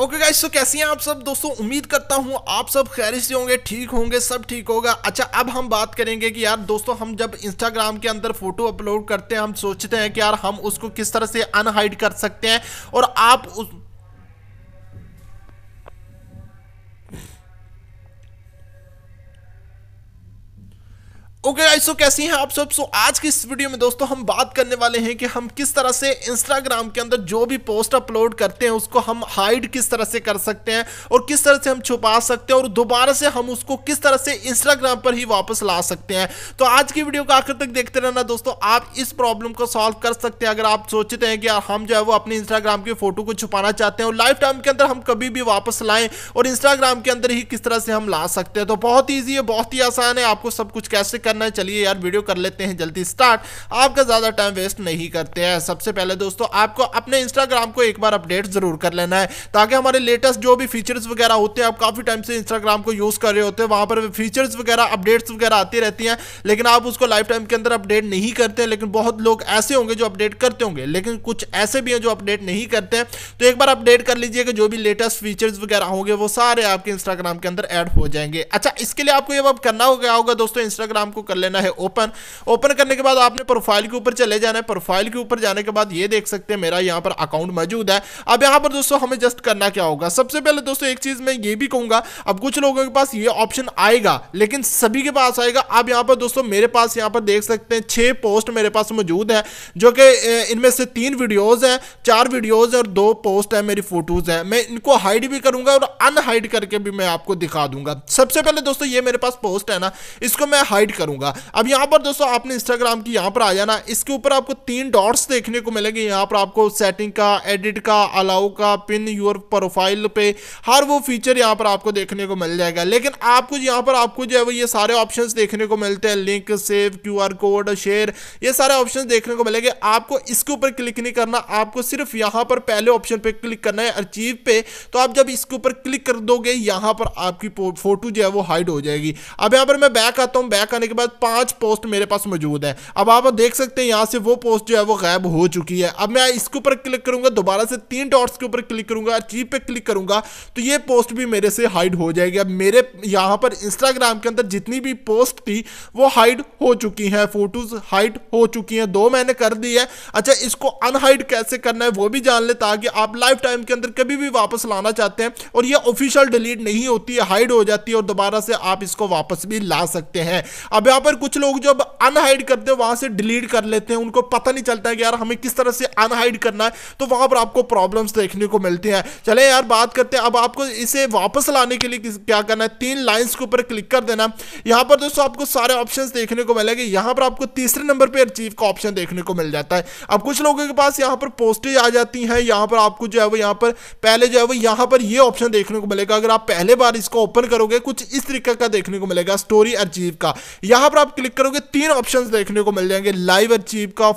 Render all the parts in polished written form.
Okay guys, तो कैसी हैं आप सब दोस्तों। उम्मीद करता हूं आप सब खैरियत से होंगे, ठीक होंगे, सब ठीक होगा। अच्छा, अब हम बात करेंगे कि यार दोस्तों, हम जब इंस्टाग्राम के अंदर फोटो अपलोड करते हैं, हम सोचते हैं कि यार हम उसको किस तरह से अनहाइड कर सकते हैं। और आप उस ओके गाइस, तो कैसी हैं आप सब। सो आज की इस वीडियो में दोस्तों हम बात करने वाले हैं कि हम किस तरह से इंस्टाग्राम के अंदर जो भी पोस्ट अपलोड करते हैं उसको हम हाइड किस तरह से कर सकते हैं और किस तरह से हम छुपा सकते हैं और दोबारा से हम उसको किस तरह से इंस्टाग्राम पर ही वापस ला सकते हैं। तो आज की वीडियो को आखिर तक देखते रहना दोस्तों, आप इस प्रॉब्लम को सॉल्व कर सकते हैं। अगर आप सोचते हैं कि हम जो है वो अपने इंस्टाग्राम की फोटो को छुपाना चाहते हैं और लाइफ टाइम के अंदर हम कभी भी वापस लाएँ और इंस्टाग्राम के अंदर ही किस तरह से हम ला सकते हैं, तो बहुत ईजी है, बहुत ही आसान है। आपको सब कुछ कैसे करना है, चलिए यार वीडियो कर लेते हैं जल्दी स्टार्ट, आपका ज्यादा टाइम वेस्ट नहीं करते हैं। सबसे पहले दोस्तों आपको अपने इंस्टाग्राम को एक बार अपडेट जरूर कर लेना है, ताकि हमारे लेटेस्ट जो भी फीचर्स वगैरह होते हैं, आप काफी टाइम से इंस्टाग्राम को यूज कर रहे होते हैं, वहां पर फीचर्स वगैरह अपडेट्स वगैरह आती रहती हैं, लेकिन आप उसको लाइफ टाइम के अंदर अपडेट नहीं करते। लेकिन बहुत लोग ऐसे होंगे जो अपडेट करते होंगे, लेकिन कुछ ऐसे भी हैं जो अपडेट नहीं करते हैं। तो एक बार अपडेट कर लीजिए कि जो भी लेटेस्ट फीचर्स वगैरह होंगे वो सारे आपके इंस्टाग्राम के अंदर ऐड हो जाएंगे। अच्छा, इसके लिए आपको ये अब करना होगा दोस्तों, इंस्टाग्राम को कर लेना है ओपन। ओपन करने के बाद आपने प्रोफाइल के ऊपर चले जाना है। प्रोफाइल के ऊपर जाने के बाद ये देख सकते हैं मेरा यहाँ पर अकाउंट मौजूद है। अब यहाँ पर दोस्तों हमें जस्ट करना क्या होगा, सबसे पहले दोस्तों एक चीज मैं ये भी कहूंगा, अब कुछ लोगों के पास ये ऑप्शन आएगा लेकिन सभी के पास आएगा। अब यहाँ पर दोस्तों मेरे पास यहाँ पर देख सकते हैं 6 पोस्ट मेरे पास मौजूद है, जो कि इनमें से 3 वीडियोज हैं, 4 वीडियोज और 2 पोस्ट है, मेरी फोटोज है। मैं इनको हाइड भी करूंगा और अनहाइड करके भी मैं आपको दिखा दूंगा। सबसे पहले दोस्तों ये मेरे पास पोस्ट है ना, इसको मैं हाइड करूंगा। अब यहां पर दोस्तों आपने इंस्टाग्राम की यहां पर आ जाना, इसके ऊपर आपको 3 डॉट्स देखने को मिलेंगे। यहां पर आपको सेटिंग का, एडिट का, अलाउ का, पिन योर प्रोफाइल पे हर वो फीचर यहां पर आपको देखने को मिल जाएगा। लेकिन आपको यहां पर आपको जो है वो ये सारे ऑप्शंस देखने को मिलते हैं, link, save, QR code, share, ये सारे ऑप्शंस देखने को मिलेंगे। आपको इसके ऊपर क्लिक नहीं करना, आपको सिर्फ यहां पर पहले ऑप्शन पे क्लिक करना है, अचीव पे। तो आप जब इसके ऊपर क्लिक कर दोगे यहां पर आपकी फोटो जो है वो हाइड हो जाएगी। अब यहां पर मैं बैक आता हूं, बैक आने के बाद 5 पोस्ट मेरे पास मौजूद है। अब आप देख सकते हैं यहां से वो पोस्ट जो है वो गायब हो चुकी है। अब मैं इसके ऊपर क्लिक करूंगा, दोबारा से 3 डॉट्स के ऊपर क्लिक करूंगा, अचीव पे क्लिक करूंगा, तो ये पोस्ट भी मेरे से हाइड हो जाएगी। अब मेरे यहां पर इंस्टाग्राम के अंदर जितनी भी पोस्ट थी वो हाइड हो चुकी हैं, फोटोज हाइड हो चुकी हैं, 2 मैंने कर दी है। अच्छा, इसको अनहाइड कैसे करना है वो भी जान ले, ताकि आप लाइफ टाइम के अंदर कभी भी वापस लाना चाहते हैं और ये ऑफिशियल डिलीट नहीं होती है, हाइड हो जाती है और दोबारा से आप इसको वापस भी ला सकते हैं। अब यहाँ पर कुछ लोग जब अनहाइड करते हैं वहां से डिलीट कर लेते हैं, उनको पता नहीं चलता है कि यार हमें किस तरह से अनहाइड करना है, तो वहां पर आपको प्रॉब्लम्स देखने को मिलती हैं। चले यार बात करते हैं, अब आपको इसे वापस लाने के लिए क्या करना है, 3 लाइंस के ऊपर क्लिक कर देना। यहाँ पर दोस्तों आपको सारे ऑप्शंस देखने को मिलेंगे। यहाँ पर आपको तीसरे नंबर पर अचीव का ऑप्शन देखने को मिल जाता है। अब कुछ लोगों के पास यहाँ पर पोस्टेज आ जाती है, यहाँ पर आपको जो है वो यहाँ पर पहले जो है वो यहाँ पर ये ऑप्शन देखने को मिलेगा। अगर आप पहले बार इसको ओपन करोगे कुछ इस तरीके का देखने को मिलेगा, स्टोरी अचीव का। यहां पर आप क्लिक करोगे 3 ऑप्शंस देखने को मिल जाएंगे, लाइव अचीव का,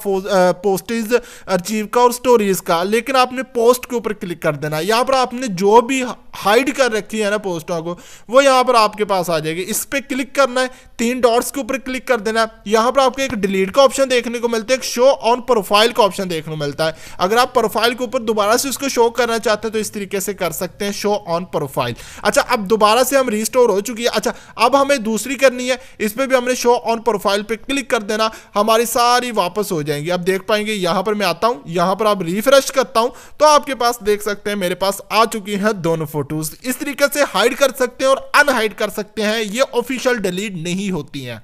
पोस्टेज अचीव का और स्टोरीज का। लेकिन आपने पोस्ट के ऊपर क्लिक कर देना, यहां पर आपने जो भी हाइड कर रखी है ना पोस्टों को, वो यहां पर आपके पास आ जाएगी। इस पर क्लिक करना है, 3 डॉट्स के ऊपर क्लिक कर देना। यहां पर आपको एक डिलीट का ऑप्शन देखने को मिलता है, एक शो ऑन प्रोफाइल का ऑप्शन देखने को मिलता है। अगर आप प्रोफाइल के ऊपर दोबारा से उसको शो करना चाहते हैं तो इस तरीके से कर सकते हैं, शो ऑन प्रोफाइल। अच्छा, अब दोबारा से हम रिस्टोर हो चुकी है। अच्छा, अब हमें दूसरी करनी है, इस पे भी हमने शो ऑन प्रोफाइल पे क्लिक कर देना, हमारी सारी वापस हो जाएंगी। आप देख पाएंगे यहाँ पर मैं आता हूँ, यहाँ पर आप रिफ्रेश करता हूँ तो आपके पास देख सकते हैं मेरे पास आ चुकी हैं दोनों फोटोज। इस तरीके से हाइड कर सकते हैं और अनहाइड कर सकते हैं, ये ऑफिशियल डिलीट नहीं होती हैं।